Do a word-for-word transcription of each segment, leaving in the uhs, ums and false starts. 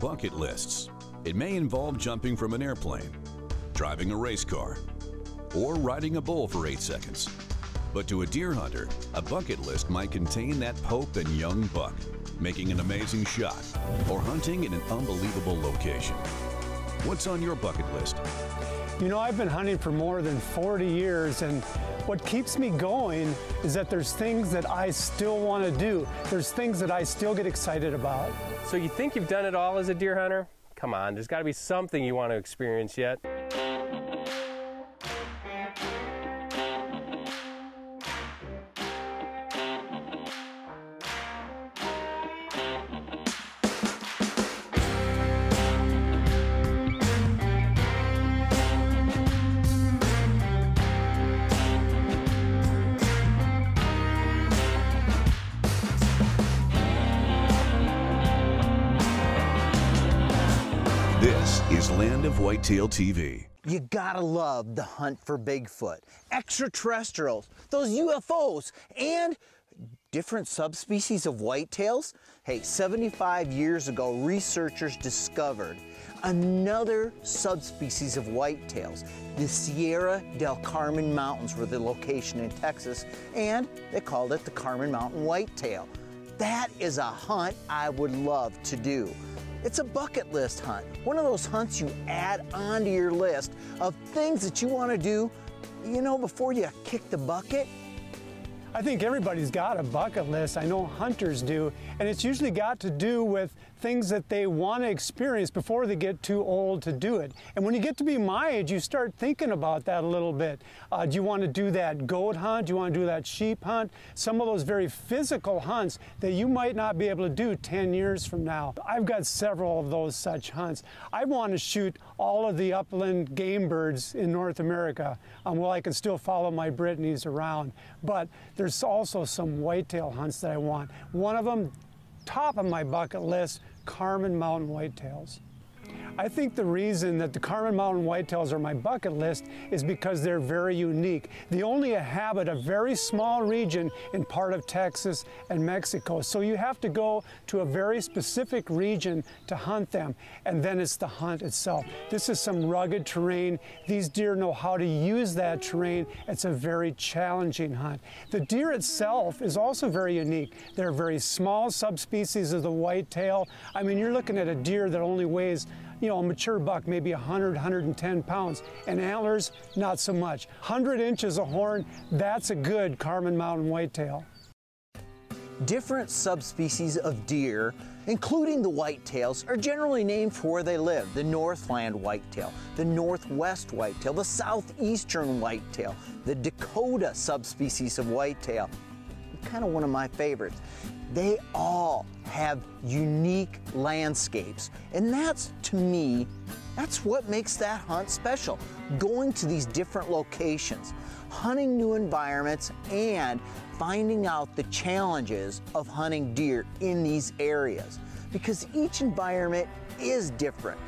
bucket lists. It may involve jumping from an airplane, driving a race car, or riding a bull for eight seconds. But to a deer hunter, a bucket list might contain that Pope and Young buck, making an amazing shot, or hunting in an unbelievable location. What's on your bucket list? You know, I've been hunting for more than forty years, and what keeps me going is that there's things that I still want to do. There's things that I still get excited about. So you think you've done it all as a deer hunter? Come on, there's got to be something you want to experience yet. This is Land of Whitetail T V. You gotta love the hunt for Bigfoot, extraterrestrials, those U F Os, and different subspecies of whitetails. Hey, seventy-five years ago, researchers discovered another subspecies of whitetails. The Sierra del Carmen Mountains were the location in Texas, and they called it the Carmen Mountain Whitetail. That is a hunt I would love to do. It's a bucket list hunt, one of those hunts you add onto your list of things that you want to do, you know, before you kick the bucket. I think everybody's got a bucket list. I know hunters do, and it's usually got to do with things that they want to experience before they get too old to do it. And when you get to be my age, you start thinking about that a little bit. Uh, do you want to do that goat hunt? Do you want to do that sheep hunt? Some of those very physical hunts that you might not be able to do ten years from now. I've got several of those such hunts. I want to shoot all of the upland game birds in North America um, while I can still follow my Brittany's around. But there's also some whitetail hunts that I want. One of them, top of my bucket list, Carmen Mountain Whitetails. I think the reason that the Carmen Mountain Whitetails are my bucket list is because they're very unique. They only inhabit a very small region in part of Texas and Mexico. So you have to go to a very specific region to hunt them. And then it's the hunt itself. This is some rugged terrain. These deer know how to use that terrain. It's a very challenging hunt. The deer itself is also very unique. They're very small subspecies of the whitetail. I mean, you're looking at a deer that only weighs, you know, a mature buck, maybe one hundred, one hundred ten pounds, and antlers, not so much. one hundred inches of horn, that's a good Carmen Mountain whitetail. Different subspecies of deer, including the whitetails, are generally named for where they live. The Northland whitetail, the Northwest whitetail, the Southeastern whitetail, the Dakota subspecies of whitetail, kind of one of my favorites. They all have unique landscapes. And that's, to me, that's what makes that hunt special. Going to these different locations, hunting new environments, and finding out the challenges of hunting deer in these areas. Because each environment is different.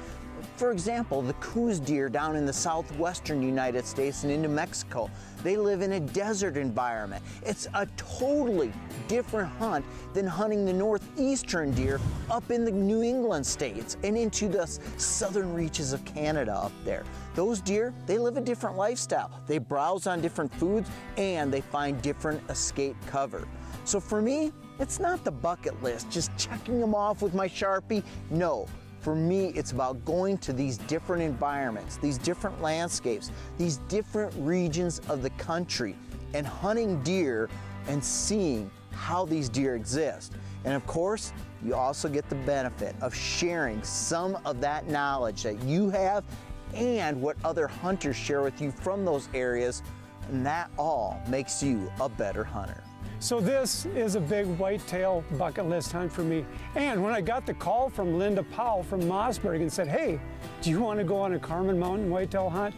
For example, the Coues deer down in the southwestern United States and into Mexico, they live in a desert environment. It's a totally different hunt than hunting the northeastern deer up in the New England states and into the southern reaches of Canada up there. Those deer, they live a different lifestyle. They browse on different foods and they find different escape cover. So for me, it's not the bucket list, just checking them off with my Sharpie. No. For me, it's about going to these different environments, these different landscapes, these different regions of the country, and hunting deer and seeing how these deer exist. And of course, you also get the benefit of sharing some of that knowledge that you have and what other hunters share with you from those areas, and that all makes you a better hunter. So this is a big whitetail bucket list hunt for me. And when I got the call from Linda Powell from Mossberg and said, hey, do you want to go on a Carmen Mountain whitetail hunt?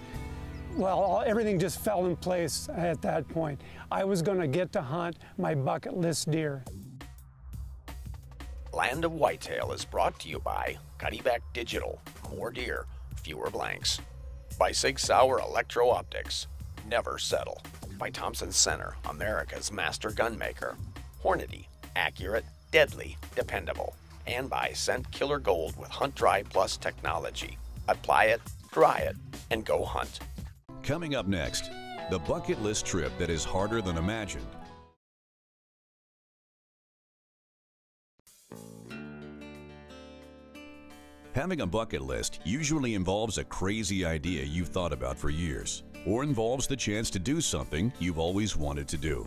Well, everything just fell in place at that point. I was going to get to hunt my bucket list deer. Land of Whitetail is brought to you by Cuddyback Digital, more deer, fewer blanks. By Sig Sauer Electro Optics, never settle. By Thompson Center, America's master gunmaker. Hornady, accurate, deadly, dependable. and by Scent Killer Gold with Hunt Dry Plus technology. Apply it, dry it, and go hunt. Coming up next, the bucket list trip that is harder than imagined. Having a bucket list usually involves a crazy idea you've thought about for years, or involves the chance to do something you've always wanted to do.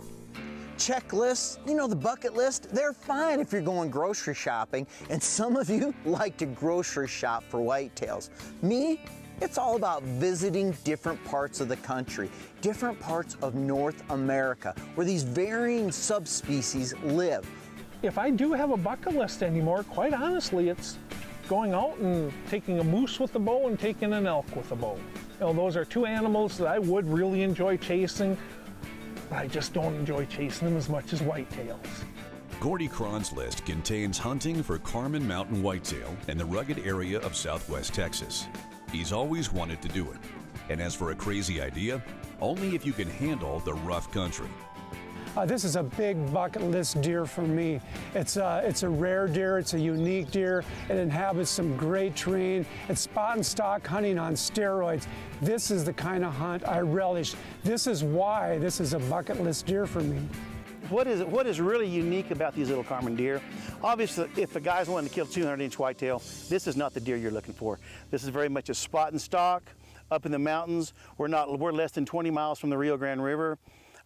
Checklists, you know, the bucket list, they're fine if you're going grocery shopping, and some of you like to grocery shop for whitetails. Me, it's all about visiting different parts of the country, different parts of North America, where these varying subspecies live. If I do have a bucket list anymore, quite honestly, it's going out and taking a moose with a bow and taking an elk with a bow. You know, those are two animals that I would really enjoy chasing, but I just don't enjoy chasing them as much as whitetails. Gordy Krahn's list contains hunting for Carmen Mountain whitetail and the rugged area of southwest Texas. He's always wanted to do it. And as for a crazy idea, only if you can handle the rough country. Uh, this is a big bucket list deer for me. It's a, it's a rare deer, it's a unique deer. It inhabits some great terrain. It's spot and stock hunting on steroids. This is the kind of hunt I relish. This is why this is a bucket list deer for me. What is, what is really unique about these little Carmen deer? Obviously, if a guy's wanting to kill two hundred inch whitetail, this is not the deer you're looking for. This is very much a spot and stock up in the mountains. We're, not, we're less than twenty miles from the Rio Grande River.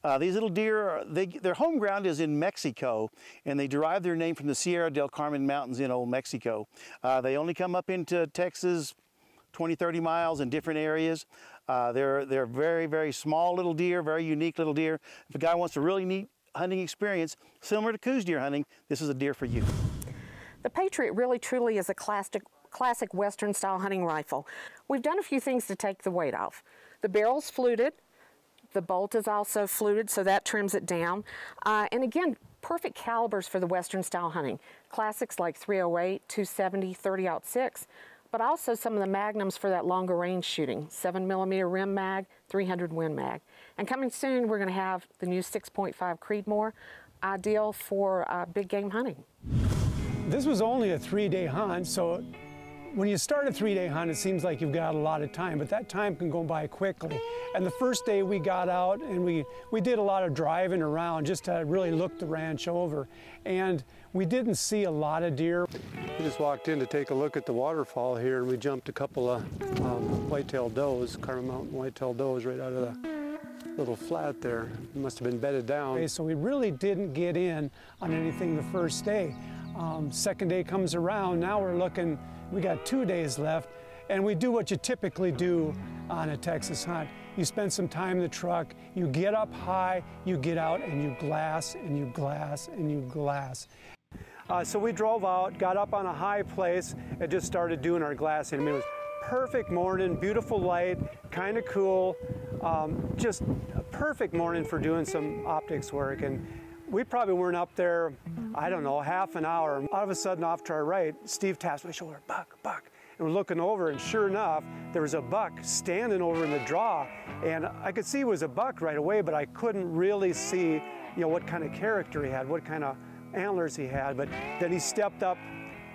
Uh, these little deer, they, their home ground is in Mexico, and they derive their name from the Sierra del Carmen Mountains in old Mexico. Uh, they only come up into Texas twenty, thirty miles in different areas. Uh, they're, they're very, very small little deer, very unique little deer. If a guy wants a really neat hunting experience, similar to Coues deer hunting, this is a deer for you. The Patriot really truly is a classic, classic Western-style hunting rifle. We've done a few things to take the weight off. The barrel's fluted. The bolt is also fluted, so that trims it down. Uh, and again, perfect calibers for the Western style hunting. Classics like three oh eight, two seventy, thirty aught six, but also some of the magnums for that longer range shooting. seven millimeter rim mag, three hundred Win mag. And coming soon, we're gonna have the new six point five Creedmoor, ideal for uh, big game hunting. This was only a three day hunt, so when you start a three-day hunt, it seems like you've got a lot of time, but that time can go by quickly. And the first day we got out and we, we did a lot of driving around just to really look the ranch over. And we didn't see a lot of deer. We just walked in to take a look at the waterfall here, and we jumped a couple of um, whitetail does, Carmen Mountain whitetail does, right out of the little flat there. It must have been bedded down. Okay, so we really didn't get in on anything the first day. Um, second day comes around, now we're looking, we got two days left, and we do what you typically do on a Texas hunt. You spend some time in the truck, you get up high, you get out and you glass and you glass and you glass. Uh, so we drove out, got up on a high place, and just started doing our glassing. I mean, it was perfect morning, beautiful light, kind of cool, um, just a perfect morning for doing some optics work. And we probably weren't up there, I don't know, half an hour. All of a sudden, off to our right, Steve taps my shoulder, buck, buck. And we're looking over, and sure enough, there was a buck standing over in the draw. And I could see it was a buck right away, but I couldn't really see, you know, what kind of character he had, what kind of antlers he had. But then he stepped up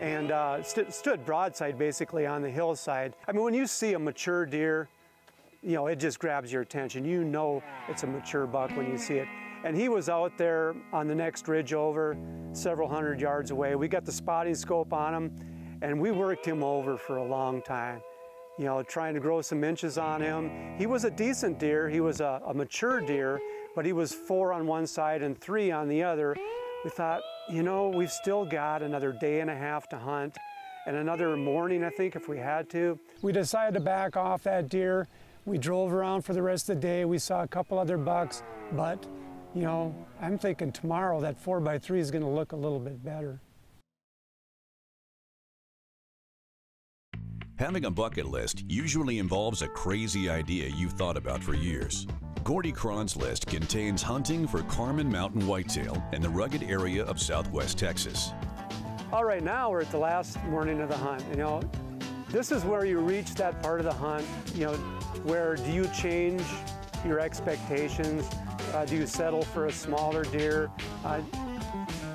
and uh, st stood broadside, basically, on the hillside. I mean, when you see a mature deer, you know, it just grabs your attention. You know it's a mature buck when you see it. And he was out there on the next ridge over, several hundred yards away. We got the spotting scope on him, and we worked him over for a long time, you know, trying to grow some inches on him. He was a decent deer. He was a, a mature deer, but he was four on one side and three on the other. We thought, you know, we've still got another day and a half to hunt and another morning, I think, if we had to. We decided to back off that deer. We drove around for the rest of the day. We saw a couple other bucks, but you know, I'm thinking tomorrow that four by three is going to look a little bit better. Having a bucket list usually involves a crazy idea you've thought about for years. Gordy Krahn's list contains hunting for Carmen Mountain whitetail and the rugged area of southwest Texas. All right, now we're at the last morning of the hunt. You know, this is where you reach that part of the hunt, you know, where do you change your expectations? Uh, do you settle for a smaller deer? Uh,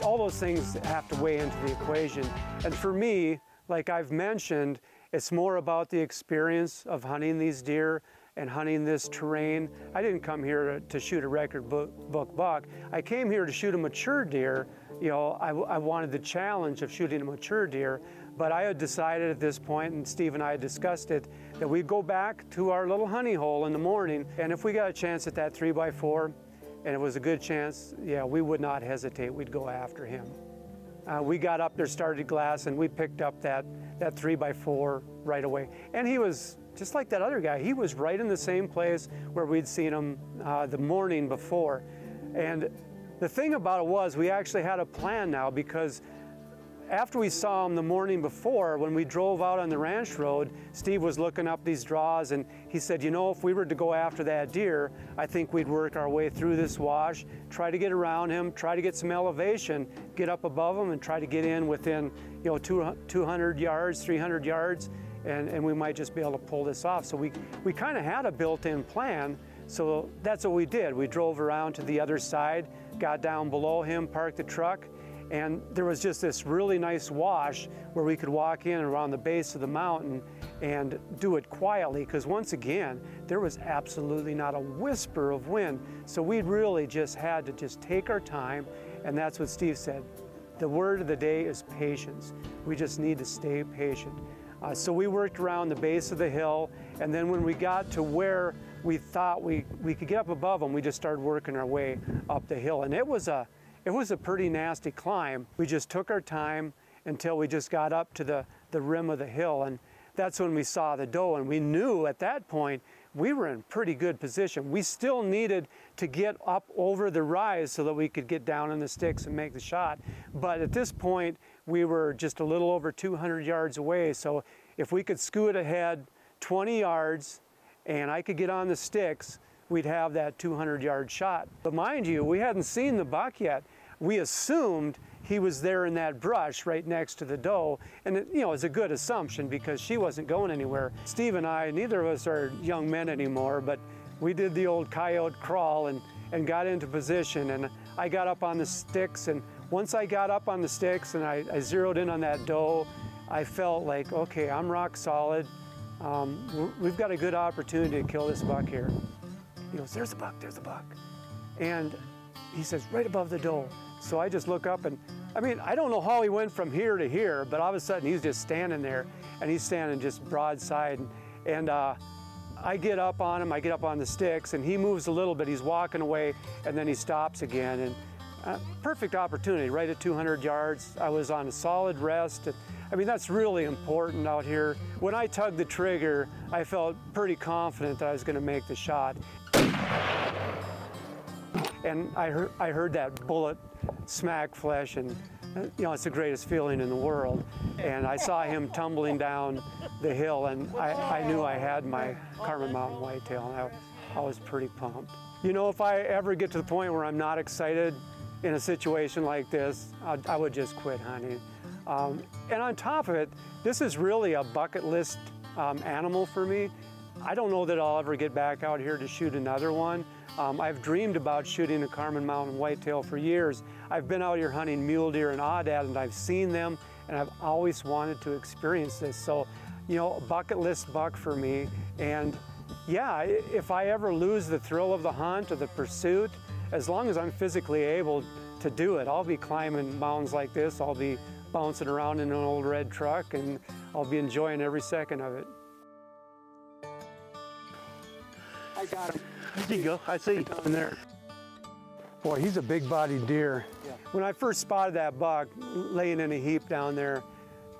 all those things have to weigh into the equation. And for me, like I've mentioned, it's more about the experience of hunting these deer and hunting this terrain. I didn't come here to shoot a record book buck. I came here to shoot a mature deer. You know, I, I wanted the challenge of shooting a mature deer, but I had decided at this point, and Steve and I had discussed it, that we'd go back to our little honey hole in the morning, and if we got a chance at that three by four, and it was a good chance, yeah, we would not hesitate, we'd go after him. Uh, we got up there, started glass, and we picked up that, that three by four right away. And he was, just like that other guy, he was right in the same place where we'd seen him uh, the morning before. And the thing about it was, we actually had a plan now, because after we saw him the morning before, when we drove out on the ranch road, Steve was looking up these draws and he said, you know, if we were to go after that deer, I think we'd work our way through this wash, try to get around him, try to get some elevation, get up above him and try to get in within, you know, two hundred yards, three hundred yards, and, and we might just be able to pull this off. So we, we kind of had a built-in plan. So that's what we did. We drove around to the other side, got down below him, parked the truck, and there was just this really nice wash where we could walk in around the base of the mountain and do it quietly, because once again, there was absolutely not a whisper of wind. So we really just had to just take our time, and that's what Steve said. The word of the day is patience. We just need to stay patient. Uh, so we worked around the base of the hill, and then when we got to where we thought we, we could get up above them, we just started working our way up the hill. And it was a it was a pretty nasty climb. We just took our time until we just got up to the, the rim of the hill, and that's when we saw the doe, and we knew at that point we were in pretty good position. We still needed to get up over the rise so that we could get down in the sticks and make the shot. But at this point, we were just a little over two hundred yards away, so if we could scoot ahead twenty yards, and I could get on the sticks, we'd have that two hundred yard shot. But mind you, we hadn't seen the buck yet. We assumed he was there in that brush right next to the doe, and it, you know, it's a good assumption because she wasn't going anywhere. Steve and I, neither of us are young men anymore, but we did the old coyote crawl and, and got into position, and I got up on the sticks, and once I got up on the sticks and I, I zeroed in on that doe, I felt like, okay, I'm rock solid. Um, we've got a good opportunity to kill this buck here. He goes, there's a buck, there's a buck. And he says, right above the doe. So I just look up, and I mean, I don't know how he went from here to here, but all of a sudden he's just standing there, and he's standing just broadside. And, and uh, I get up on him, I get up on the sticks, and he moves a little bit, he's walking away, and then he stops again. And uh, perfect opportunity, right at two hundred yards. I was on a solid rest. And, I mean, that's really important out here. When I tugged the trigger, I felt pretty confident that I was gonna make the shot. And I heard, I heard that bullet smack flesh, and you know, it's the greatest feeling in the world. And I saw him tumbling down the hill, and I, I knew I had my Carmen Mountain whitetail, and I, I was pretty pumped. You know, if I ever get to the point where I'm not excited in a situation like this, I, I would just quit hunting. Um, and on top of it, this is really a bucket list um, animal for me. I don't know that I'll ever get back out here to shoot another one. Um, I've dreamed about shooting a Carmen Mountain whitetail for years. I've been out here hunting mule deer and oddad, and I've seen them, and I've always wanted to experience this. So, you know, a bucket list buck for me. And yeah, if I ever lose the thrill of the hunt or the pursuit, as long as I'm physically able to do it, I'll be climbing mountains like this. I'll be bouncing around in an old red truck, and I'll be enjoying every second of it. I got him. There you go. I see you down there. Boy, he's a big-bodied deer. Yeah. When I first spotted that buck laying in a heap down there,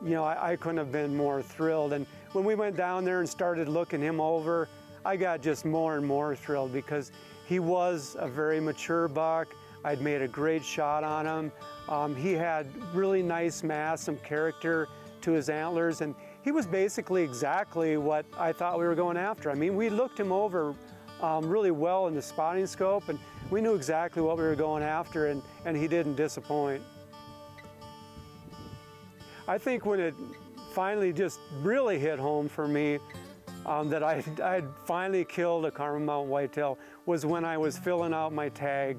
you know, I, I couldn't have been more thrilled. And when we went down there and started looking him over, I got just more and more thrilled because he was a very mature buck. I'd made a great shot on him. Um, he had really nice mass, some character to his antlers, and he was basically exactly what I thought we were going after. I mean, we looked him over um, really well in the spotting scope, and we knew exactly what we were going after, and, and he didn't disappoint. I think when it finally just really hit home for me um, that I had finally killed a Carmen Mountain whitetail was when I was filling out my tag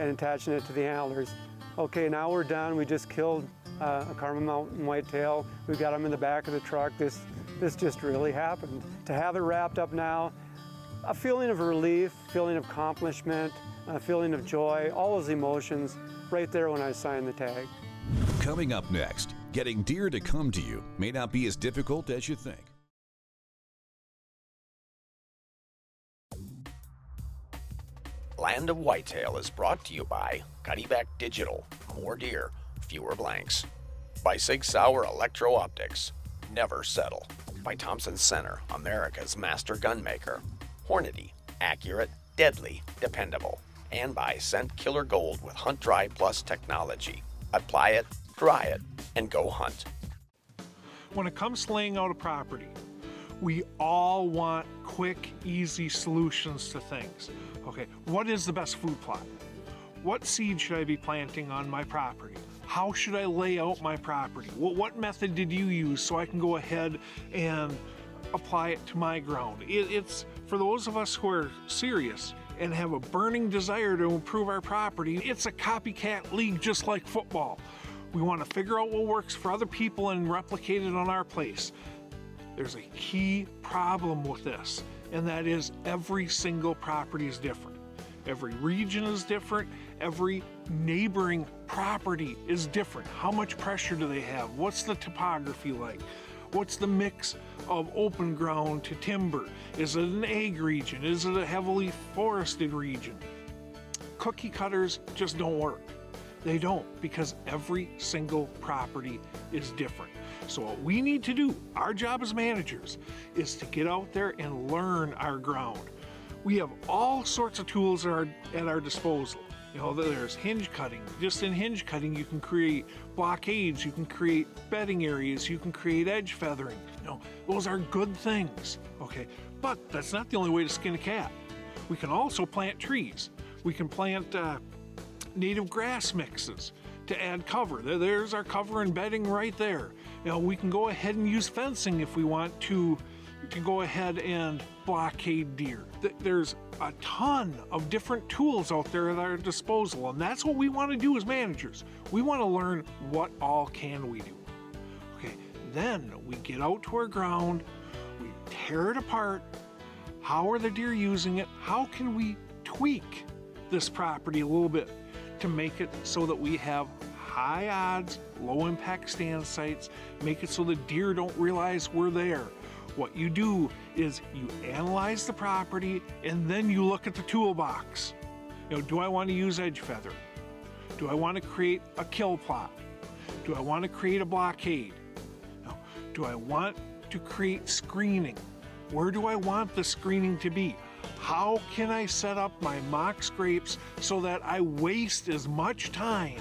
and attaching it to the antlers. Okay, now we're done. We just killed uh, a Carmen Mountain whitetail. We got them in the back of the truck. This, this just really happened. To have it wrapped up now, a feeling of relief, feeling of accomplishment, a feeling of joy, all those emotions right there when I signed the tag. Coming up next, getting deer to come to you may not be as difficult as you think. Land of Whitetail is brought to you by Cuddyback Digital, more deer, fewer blanks. By Sig Sauer Electro Optics, never settle. By Thompson Center, America's master gunmaker. Hornady, accurate, deadly, dependable. And by Scent Killer Gold with Hunt Dry Plus technology. Apply it, dry it, and go hunt. When it comes to laying out a property, we all want quick, easy solutions to things. Okay, what is the best food plot? What seed should I be planting on my property? How should I lay out my property? Well, what method did you use so I can go ahead and apply it to my ground? It, it's for those of us who are serious and have a burning desire to improve our property. It's a copycat league just like football. We want to figure out what works for other people and replicate it on our place. There's a key problem with this, and that is every single property is different. Every region is different. Every neighboring property is different. How much pressure do they have? What's the topography like? What's the mix of open ground to timber? Is it an ag region? Is it a heavily forested region? Cookie cutters just don't work. They don't, because every single property is different. So what we need to do, our job as managers, is to get out there and learn our ground. We have all sorts of tools at our, at our disposal. You know, there's hinge cutting. Just in hinge cutting, you can create blockades, you can create bedding areas, you can create edge feathering. You know, those are good things, okay? But that's not the only way to skin a cat. We can also plant trees. We can plant uh, native grass mixes to add cover. There's our cover and bedding right there. Now we can go ahead and use fencing if we want to, to go ahead and blockade deer. There's a ton of different tools out there at our disposal, and that's what we want to do as managers. We want to learn what all can we do. Okay, then we get out to our ground, we tear it apart. How are the deer using it? How can we tweak this property a little bit to make it so that we have high odds, low impact stand sites, make it so the deer don't realize we're there. What you do is you analyze the property and then you look at the toolbox. You know, do I want to use edge feather? Do I want to create a kill plot? Do I want to create a blockade? No. Do I want to create screening? Where do I want the screening to be? How can I set up my mock scrapes so that I waste as much time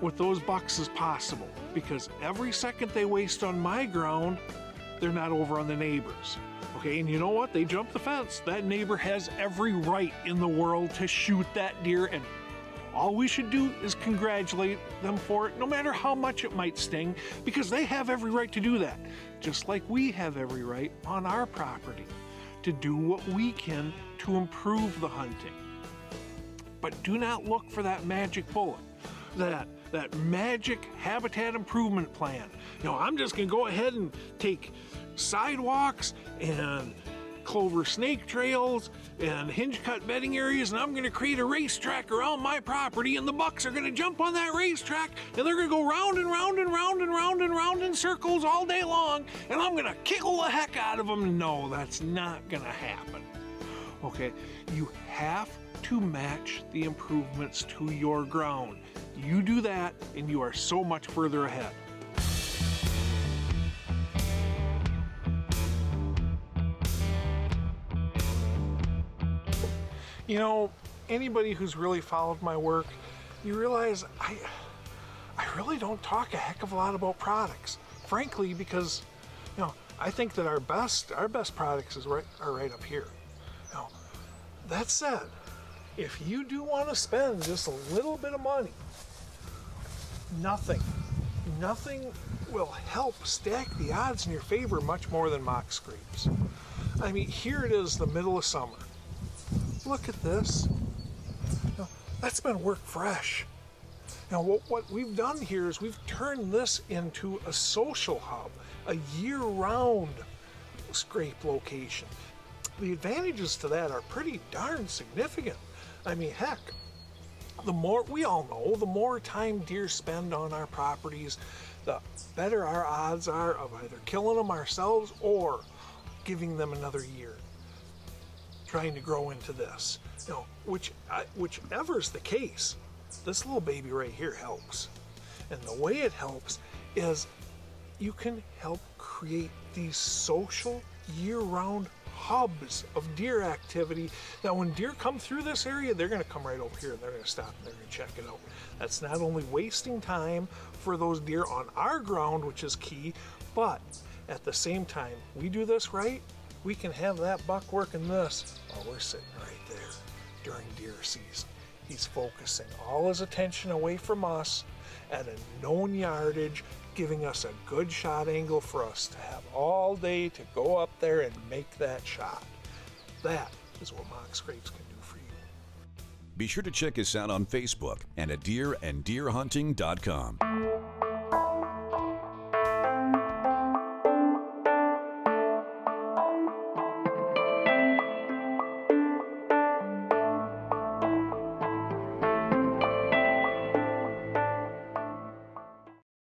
with those bucks as possible? Because every second they waste on my ground, they're not over on the neighbors. Okay, and you know what? They jump the fence. That neighbor has every right in the world to shoot that deer, and all we should do is congratulate them for it, no matter how much it might sting, because they have every right to do that, just like we have every right on our property to do what we can to improve the hunting. But do not look for that magic bullet, that, that magic habitat improvement plan. You know, I'm just gonna go ahead and take sidewalks and clover snake trails and hinge cut bedding areas, and I'm gonna create a racetrack around my property, and the bucks are gonna jump on that racetrack and they're gonna go round and round and round and round and round in circles all day long, and I'm gonna kickle the heck out of them. No, that's not gonna happen. Okay, you have to match the improvements to your ground. You do that and you are so much further ahead. You know, anybody who's really followed my work, you realize I, I really don't talk a heck of a lot about products, frankly, because, you know, I think that our best, our best products is right, are right up here. Now, that said, if you do want to spend just a little bit of money, nothing, nothing will help stack the odds in your favor much more than mock scrapes. I mean, here it is, the middle of summer. Look at this. Now, that's been work fresh. Now what, what we've done here is we've turned this into a social hub, a year-round scrape location. The advantages to that are pretty darn significant. I mean, heck, the more, we all know, the more time deer spend on our properties, the better our odds are of either killing them ourselves or giving them another year, trying to grow into this. You know, which, I, whichever's the case, this little baby right here helps. And the way it helps is you can help create these social year-round hubs of deer activity. Now when deer come through this area, they're going to come right over here and they're going to stop and they're going to check it out. That's not only wasting time for those deer on our ground, which is key, but at the same time, we do this right, we can have that buck working this while we're sitting right there during deer season. He's focusing all his attention away from us at a known yardage, giving us a good shot angle for us to have all day to go up there and make that shot. That is what mock scrapes can do for you. Be sure to check us out on Facebook and at deer and deer hunting dot com.